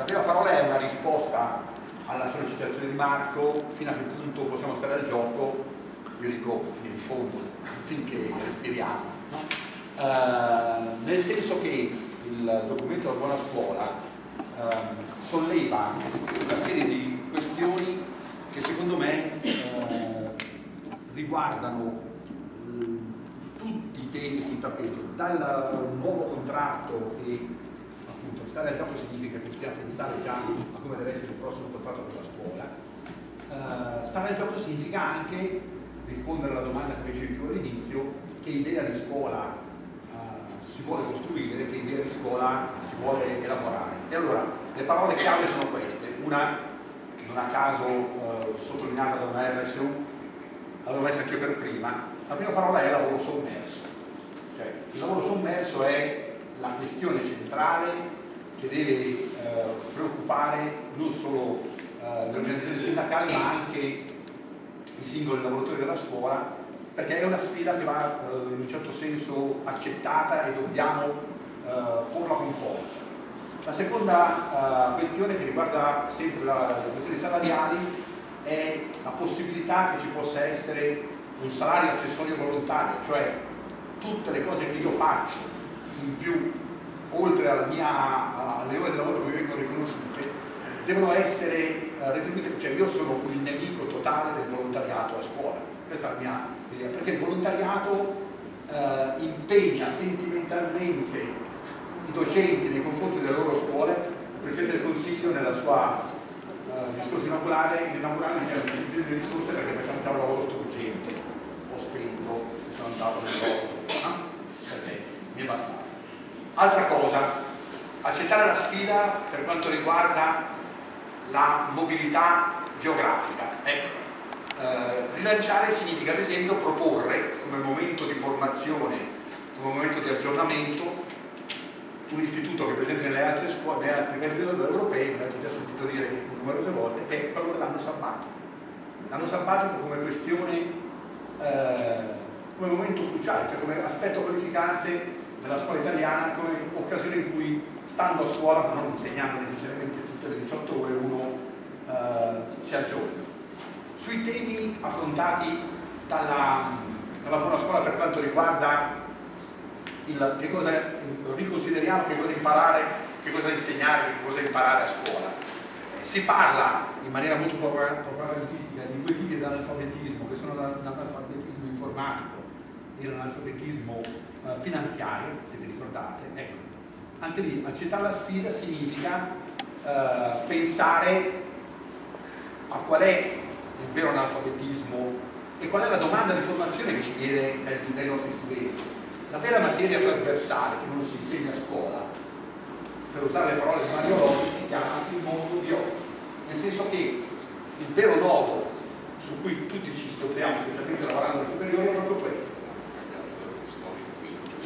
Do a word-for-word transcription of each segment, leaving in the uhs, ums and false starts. La prima parola è una risposta alla sollecitazione di Marco: fino a che punto possiamo stare al gioco? Io dico fino in fondo, finché respiriamo, no? Uh, nel senso che il documento La Buona Scuola uh, solleva una serie di questioni che secondo me uh, riguardano tutti i temi sul tappeto, dal nuovo contratto che appunto stare al gioco significa che bisogna pensare già a come deve essere il prossimo contratto per la scuola. Uh, stare al gioco significa anche rispondere alla domanda che facevi più all'inizio: che idea di scuola uh, si vuole costruire, che idea di scuola si vuole elaborare. E allora le parole chiave sono queste, una non a caso uh, sottolineata da una R S U, l'avevo messa anche io per prima. La prima parola è lavoro sommerso, cioè il lavoro sommerso è la questione centrale che deve eh, preoccupare non solo eh, le organizzazioni sindacali ma anche i singoli lavoratori della scuola, perché è una sfida che va eh, in un certo senso accettata e dobbiamo eh, porla con forza. La seconda eh, questione, che riguarda sempre la, le questioni salariali, è la possibilità che ci possa essere un salario accessorio volontario, cioè tutte le cose che io faccio in più, oltre alla mia, alle ore di lavoro che mi vengono riconosciute, devono essere retribuite. Cioè io sono il nemico totale del volontariato a scuola, questa è la mia idea, perché il volontariato eh, impegna sentimentalmente i docenti nei confronti delle loro scuole. Il Presidente del Consiglio nella sua eh, discorso inaugurale inaugurale diceva che bisogna di risorse perché facciamo già un lavoro struggente, ho spento, sono andato nel loro, no? Perché mi è bastato. Altra cosa, accettare la sfida per quanto riguarda la mobilità geografica. Ecco, eh, rilanciare significa ad esempio proporre come momento di formazione, come momento di aggiornamento, un istituto che è presente nelle altre scuole, nelle altre paesi europee, me l'avete già sentito dire numerose volte, che è quello dell'anno sabbatico. L'anno sabbatico come questione, eh, come momento cruciale, cioè come aspetto qualificante della scuola italiana, come occasione in cui, stando a scuola ma non insegnando necessariamente tutte le diciotto ore, uno eh, si aggiorna. Sui temi affrontati dalla, dalla Buona Scuola per quanto riguarda il, che cosa riconsideriamo, che cosa imparare, che cosa insegnare, che cosa imparare a scuola, si parla in maniera molto propagandistica di due tipi di analfabetismo, che sono l'analfabetismo informatico e l'analfabetismo finanziario, se vi ricordate. Ecco, anche lì accettare la sfida significa eh, pensare a qual è il vero analfabetismo e qual è la domanda di formazione che ci viene dai nostri studenti. La vera materia trasversale che non si insegna a scuola, per usare le parole di Mario Lodi, si chiama il mondo di oggi, nel senso che il vero nodo su cui tutti ci scopriamo, specialmente lavorando alle superiori, è proprio questo: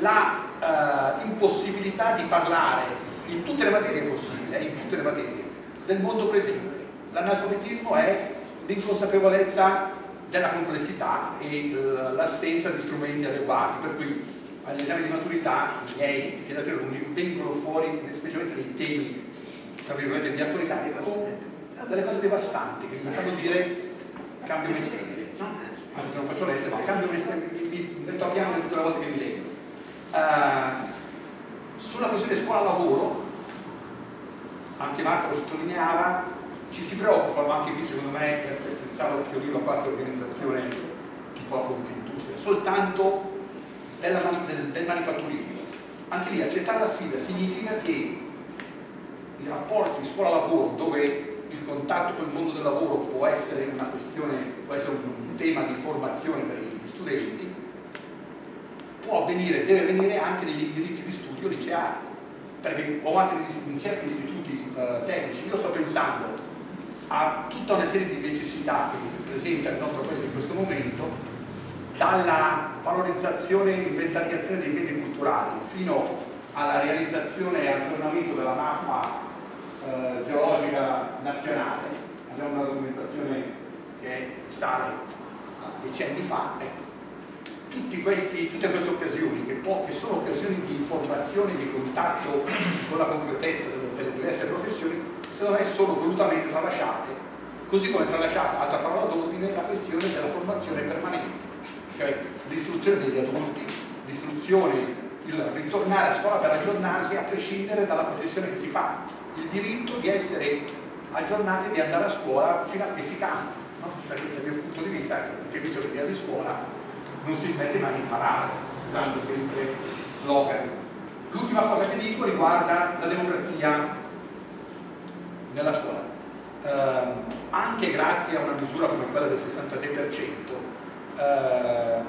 la uh, impossibilità di parlare in tutte le materie possibili, in tutte le materie, del mondo presente. L'analfabetismo è l'inconsapevolezza della complessità e uh, l'assenza di strumenti adeguati, per cui agli esami di maturità i miei e gli altri alunni vengono fuori specialmente dei temi, tra virgolette, di attualità, con delle cose devastanti che mi fanno dire cambio mestiere, no? Anche se non faccio lettere, ma cambio mestiere, mi metto a piangere tutte le volte che mi leggo. Uh, sulla questione scuola-lavoro, anche Marco lo sottolineava, ci si preoccupa, ma anche qui secondo me è per strizzare l'occhiolino a qualche organizzazione tipo la Confindustria, soltanto della, del, del manifatturiero. Anche lì accettare la sfida significa che i rapporti scuola-lavoro, dove il contatto con il mondo del lavoro può essere una questione, può essere un tema di formazione per gli studenti, può avvenire, deve avvenire anche negli indirizzi di studio liceali, perché o anche in certi istituti eh, tecnici. Io sto pensando a tutta una serie di necessità che presenta il nostro paese in questo momento, dalla valorizzazione e inventariazione dei beni culturali fino alla realizzazione e aggiornamento della mappa eh, geologica nazionale. Abbiamo una documentazione che sale a decenni fa. Ecco, Tutti questi, tutte queste occasioni che, può, che sono occasioni di formazione, di contatto con la concretezza delle, delle diverse professioni, secondo me sono volutamente tralasciate, così come è tralasciata, altra parola d'ordine, la questione della formazione permanente, cioè l'istruzione degli adulti, l'istruzione, il ritornare a scuola per aggiornarsi a prescindere dalla professione che si fa, il diritto di essere aggiornati e di andare a scuola fino a che si cambia, no? Perché dal mio punto di vista, che visto che via di scuola non si smette mai di imparare, usando sempre slogan. L'ultima cosa che dico riguarda la democrazia nella scuola. Eh, anche grazie a una misura come quella del sessantatré per cento, eh,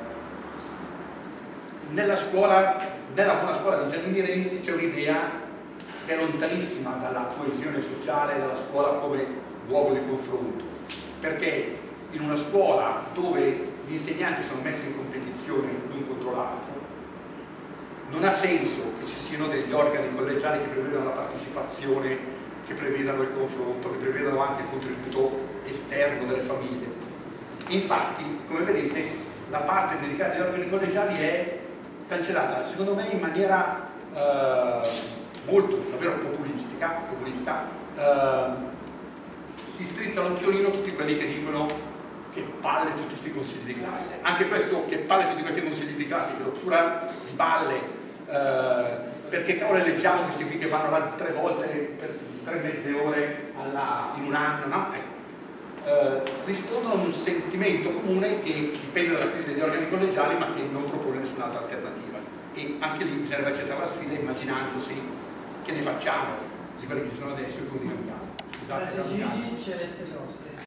nella scuola, nella buona scuola di Gianni di Renzi c'è un'idea che è lontanissima dalla coesione sociale, dalla scuola come luogo di confronto, perché in una scuola dove gli insegnanti sono messi in competizione l'un contro l'altro non ha senso che ci siano degli organi collegiali che prevedano la partecipazione, che prevedano il confronto, che prevedano anche il contributo esterno delle famiglie. Infatti, come vedete, la parte dedicata agli organi collegiali è cancellata, secondo me in maniera eh, molto davvero populistica, populista. Eh, si strizza l'occhiolino tutti quelli che dicono che palle tutti questi consigli di classe, anche questo che palle tutti questi consigli di classe, che rottura di balle, eh, perché cavolo leggiamo questi qui che vanno là tre volte per tre mezze ore alla, in un anno, no? Ecco. Eh, rispondono a un sentimento comune che dipende dalla crisi degli organi collegiali, ma che non propone nessun'altra alternativa, e anche lì bisognerebbe accettare la sfida immaginandosi che ne facciamo di quelli che ci sono adesso e come li cambiamo. Scusate, Gigi, ce le ste grosse.